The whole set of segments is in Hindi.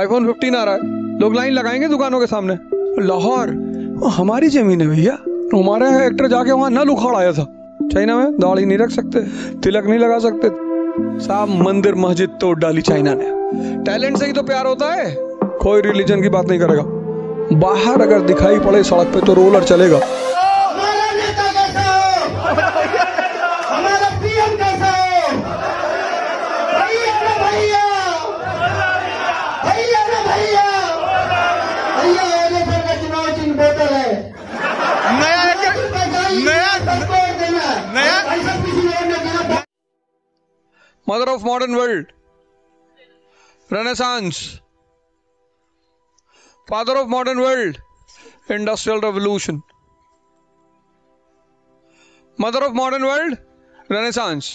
iPhone 15 आ रहा है, लोग लाइन लगाएंगे दुकानों के सामने। लाहौर हमारी ज़मीन है भैया, हमारा एक्टर जाके वहाँ नल उखाड़ आया था। चाइना में दाढ़ी नहीं रख सकते, तिलक नहीं लगा सकते, साहब मंदिर मस्जिद तोड़ डाली चाइना ने। टैलेंट से ही तो प्यार होता है, कोई रिलीजन की बात नहीं करेगा। बाहर अगर दिखाई पड़े सड़क पे तो रोलर चलेगा। Mother of modern world, renaissance, father of modern world, industrial revolution. Mother of modern world renaissance,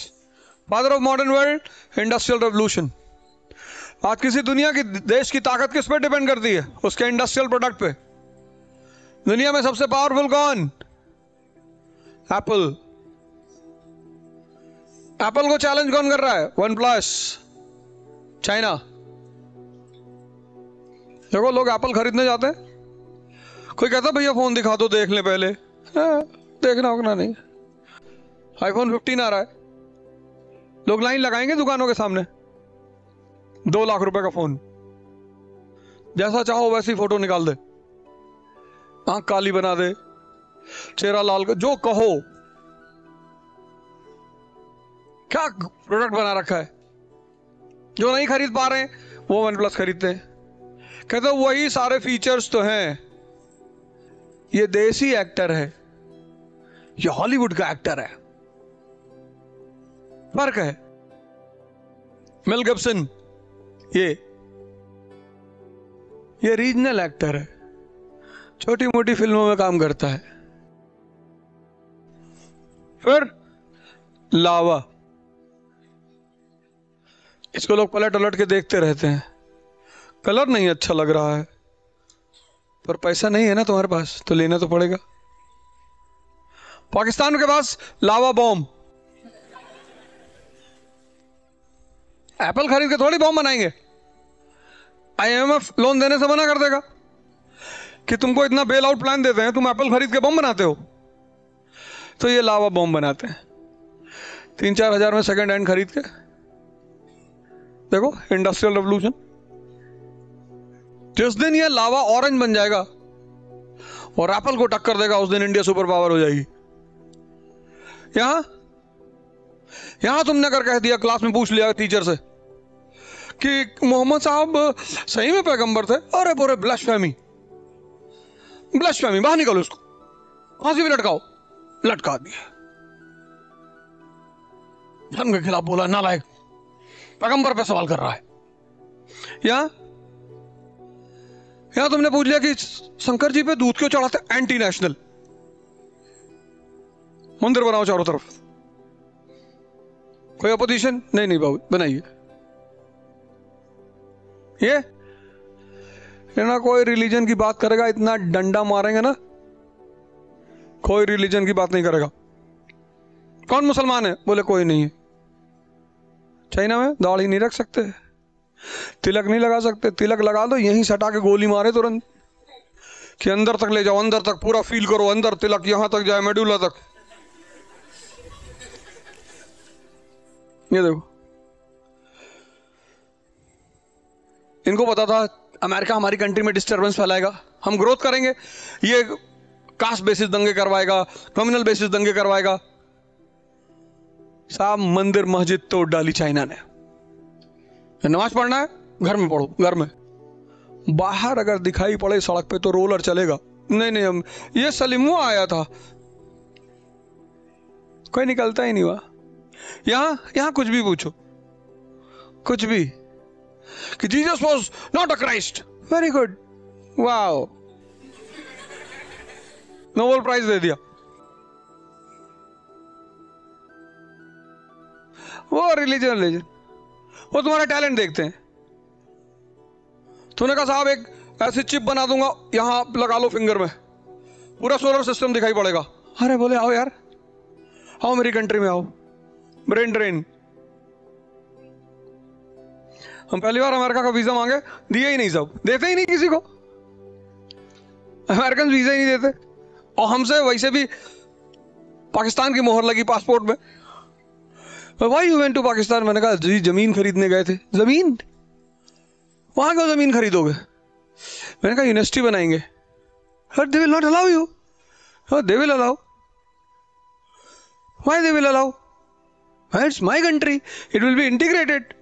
father of modern world industrial revolution. आज किसी दुनिया की देश की ताकत किस पे डिपेंड करती है? उसके इंडस्ट्रियल प्रोडक्ट पे। दुनिया में सबसे पावरफुल कौन? एप्पल। एप्पल को चैलेंज कौन कर रहा है? OnePlus, China. देखो लोग एप्पल खरीदने जाते हैं, कोई कहता भैया फोन दिखा दो देख ले पहले, देखना उगना नहीं। आईफोन 15 आ रहा है, लोग लाइन लगाएंगे दुकानों के सामने। 2 लाख रुपए का फोन, जैसा चाहो वैसी फोटो निकाल दे, आंख काली बना दे, चेहरा लाल, जो कहो। क्या प्रोडक्ट बना रखा है? जो नहीं खरीद पा रहे हैं वो वन प्लस खरीदते हैं, कहते हैं वही सारे फीचर्स तो हैं। ये देसी एक्टर है, ये हॉलीवुड का एक्टर है, फर्क है। मेल गिब्सन, ये रीजनल एक्टर है, छोटी मोटी फिल्मों में काम करता है। फिर लावा, इसको लोग पलट उलट के देखते रहते हैं। कलर नहीं अच्छा लग रहा है, पर पैसा नहीं है ना तुम्हारे पास तो लेना तो पड़ेगा। पाकिस्तान के पास लावा बॉम्ब, एप्पल खरीद के थोड़ी बॉम्ब बनाएंगे। आईएमएफ लोन देने से मना कर देगा कि तुमको इतना बेल आउट प्लान देते हैं, तुम एप्पल खरीद के बॉम्ब बनाते हो। तो ये लावा बॉम्ब बनाते हैं 3-4 हजार में सेकेंड हैंड खरीद के। देखो इंडस्ट्रियल रेवोल्यूशन। जिस दिन ये लावा ऑरेंज बन जाएगा और एप्पल को टक्कर देगा, उस दिन इंडिया सुपर पावर हो जाएगी। यहां तुमने कर कह दिया, क्लास में पूछ लिया टीचर से कि मोहम्मद साहब सही में पैगंबर थे। अरे बोरे ब्लशफेमी, ब्लशफेमी, बाहर निकालो उसको, फांसी भी लटकाओ। लटका दिया, धर्म के खिलाफ बोला, नालायक, पैगंबर पे सवाल कर रहा है। या तुमने पूछ लिया कि शंकर जी पे दूध क्यों चढ़ाते? एंटी नेशनल, मंदिर बनाओ चारों तरफ। कोई अपोजिशन नहीं, नहीं बाबू बनाइए। ये ना कोई रिलीजन की बात करेगा, इतना डंडा मारेंगे ना, कोई रिलीजन की बात नहीं करेगा। कौन मुसलमान है? बोले कोई नहीं है। चाइना में दाढ़ी नहीं रख सकते, तिलक नहीं लगा सकते, तिलक लगा दो यहीं सटा के गोली मारे तुरंत, कि अंदर तक ले जाओ, अंदर तक पूरा फील करो, अंदर तिलक यहां तक जाए, मेडुला तक। ये देखो, इनको पता था अमेरिका हमारी कंट्री में डिस्टर्बेंस फैलाएगा, हम ग्रोथ करेंगे, ये कास्ट बेसिस दंगे करवाएगा, कम्युनल बेसिस दंगे करवाएगा। साहब मंदिर मस्जिद तोड़ डाली चाइना ने। नमाज पढ़ना है घर में पढ़ो, घर में। बाहर अगर दिखाई पड़े सड़क पे तो रोलर चलेगा। नहीं, हम ये सलीमो आया था, कोई निकलता ही नहीं हुआ। यहां कुछ भी पूछो, कुछ भी, कि Jesus was not a Christ. Very good, wow, Nobel prize दे दिया। वो रिलीजन, वो तुम्हारा टैलेंट देखते हैं। तूने कहा साहब एक ऐसी चिप बना दूंगा, यहां लगा लो फिंगर में, पूरा सोलर सिस्टम दिखाई पड़ेगा। अरे बोले आओ यार, आओ मेरी कंट्री में आओ, ब्रेन ड्रेन। हम पहली बार अमेरिका का वीजा मांगे, दिए ही नहीं, सब देते ही नहीं किसी को, अमेरिकन वीजा ही नहीं देते। और हमसे वैसे भी पाकिस्तान की मोहर लगी पासपोर्ट में। Why you went to Pakistan? मैंने कहा जी जमीन खरीदने गए थे। जमीन? वहां क्यों जमीन खरीदोगे? मैंने कहा यूनिवर्सिटी बनाएंगे। They will not allow you. They will allow. Why they will allow? It's my country, it will be integrated,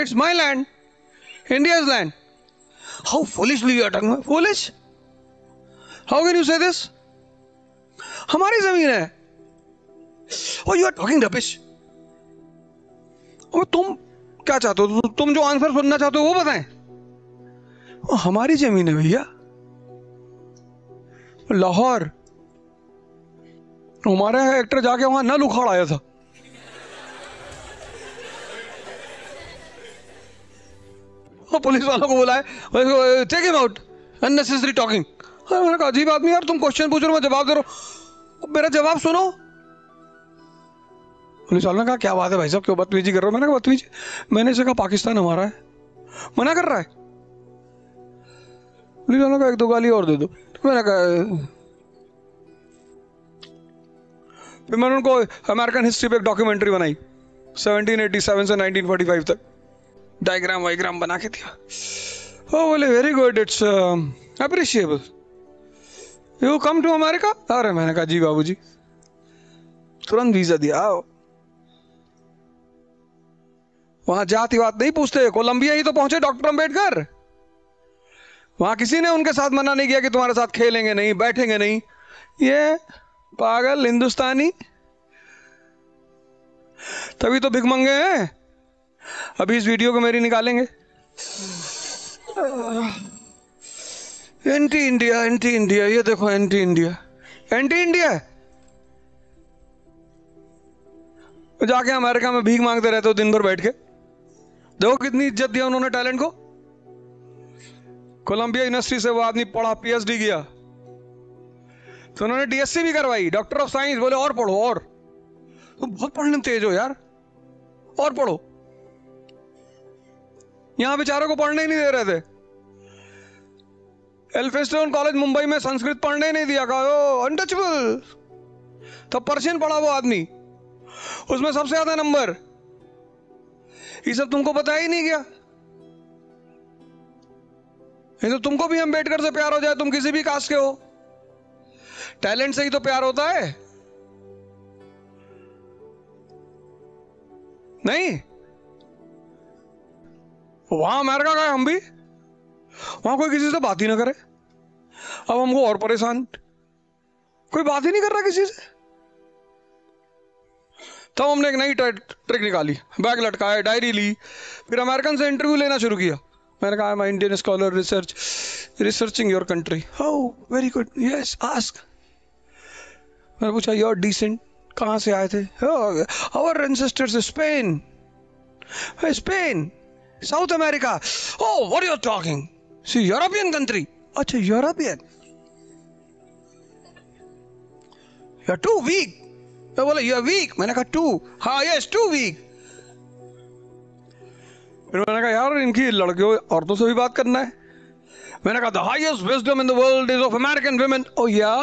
it's my land, India's land. How foolishly you are talking. Foolish? How can you say this? हमारी जमीन है। Oh, you are talking rubbish. तुम क्या चाहते हो? तुम जो आंसर सुनना चाहते हो वो बताएं। हमारी जमीन है भैया। लाहौर हमारा एक्टर जाके वहां नल उखाड़ आया था। पुलिस वालों को बुलाए, check him out, unnecessary talking. मैंने कहा अजीब आदमी यार, तुम क्वेश्चन पूछ रहे हो, मैं जवाब दे रहा हूं, मेरा जवाब सुनो। पुलिस वालों ने कहा क्या बात है भाई साहब, क्यों बदतमीजी कर रहे हो? मैंने कहा बदतमीजी, मैंने इसे कहा पाकिस्तान हमारा है, मना कर रहा है। पुलिस वालों का एक दो गाली और दे दो। मैंने कहा, फिर मैंने उनको अमेरिकन हिस्ट्री पर एक डॉक्यूमेंट्री बनाई 1787 से 1945 तक, डायग्राम वाइग्राम बना के दिया। ओ बोले very good, it's appreciable, you come to America. अरे मैंने कहा जी बाबूजी, तुरंत वीजा दिया। आओ, वहां जातिवाद नहीं पूछते। कोलंबिया ही तो पहुंचे डॉक्टर अंबेडकर, वहां किसी ने उनके साथ मना नहीं किया कि तुम्हारे साथ खेलेंगे नहीं, बैठेंगे नहीं। ये पागल हिंदुस्तानी तभी तो भिखमंगे हैं। अभी इस वीडियो को मेरी निकालेंगे, एंटी इंडिया, एंटी इंडिया, ये देखो एंटी इंडिया, एंटी इंडिया। जाके अमेरिका में भीख मांगते रहते हो दिन भर बैठ के। देखो कितनी इज्जत दिया उन्होंने टैलेंट को। कोलंबिया यूनिवर्सिटी से वो आदमी पढ़ा, पीएचडी किया, तो उन्होंने डीएससी भी करवाई, डॉक्टर ऑफ साइंस। बोले और पढ़ो, और तुम बहुत पढ़ने में तेज हो यार, और पढ़ो। यहां बेचारों को पढ़ने ही नहीं दे रहे थे। एल्फिंस्टोन कॉलेज मुंबई में संस्कृत पढ़ने ही नहीं दिया, कहा अनटचेबल। तब पर्शियन पढ़ा वो आदमी, उसमें सबसे ज्यादा नंबर। ये सब तुमको पता ही नहीं क्या? ये तो तुमको भी अंबेडकर से प्यार हो जाए, तुम किसी भी कास्ट के हो, टैलेंट से ही तो प्यार होता है। नहीं, वहां अमेरिका गए हम भी, वहां कोई किसी से बात ही ना करे। अब हमको और परेशान, कोई बात ही नहीं कर रहा किसी से। तब तो हमने एक नई ट्रिक निकाली, बैग लटकाया, डायरी ली, फिर अमेरिकन से इंटरव्यू लेना शुरू किया। मैंने कहा मैं Indian scholar, researching your country. How very good, yes ask. मैंने पूछा योर डिसेंट, कहाँ से आए थे? Our ancestors Spain, Spain, South America. Oh what you're talking, see European country. अच्छा European, you are too weak. मैं बोला यू आर वीक? मैंने कहा टू, हाँ यस टू वीक। फिर मैंने कहा यार इनकी लड़कियों औरतों से भी बात करना है। मैंने कहा the highest wisdom in the world is of American women. Oh yeah,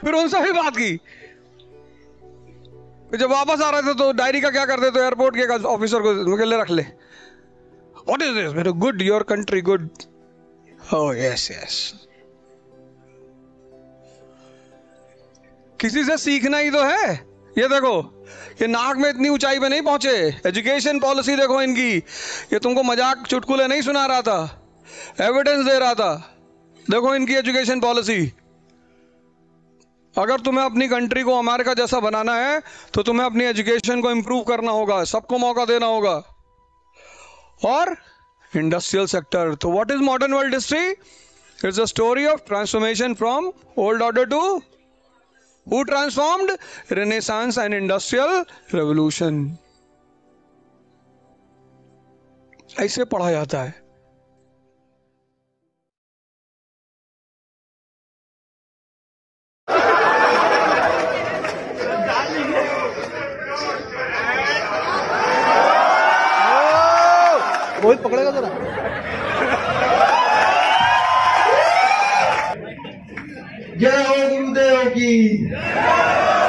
फिर उनसे भी बात की। जब वापस आ रहे थे तो डायरी का क्या करते तो एयरपोर्ट के ऑफिसर को ले रख ले, व्हाट इज दिस? मेरे good, your country good, oh yes yes. किसी से सीखना ही तो है। ये देखो, ये नाक में इतनी ऊंचाई पे नहीं पहुंचे। एजुकेशन पॉलिसी देखो इनकी। ये तुमको मजाक चुटकुले नहीं सुना रहा था, एविडेंस दे रहा था। देखो इनकी एजुकेशन पॉलिसी। अगर तुम्हें अपनी कंट्री को अमेरिका जैसा बनाना है तो तुम्हें अपनी एजुकेशन को इम्प्रूव करना होगा, सबको मौका देना होगा। और इंडस्ट्रियल सेक्टर, तो what is modern world history? It's a story of transformation from old order to who transformed, renaissance and industrial revolution. ऐसे पढ़ा जाता है। कोई पकड़ेगा जरा। जय हो गुरुदेव की।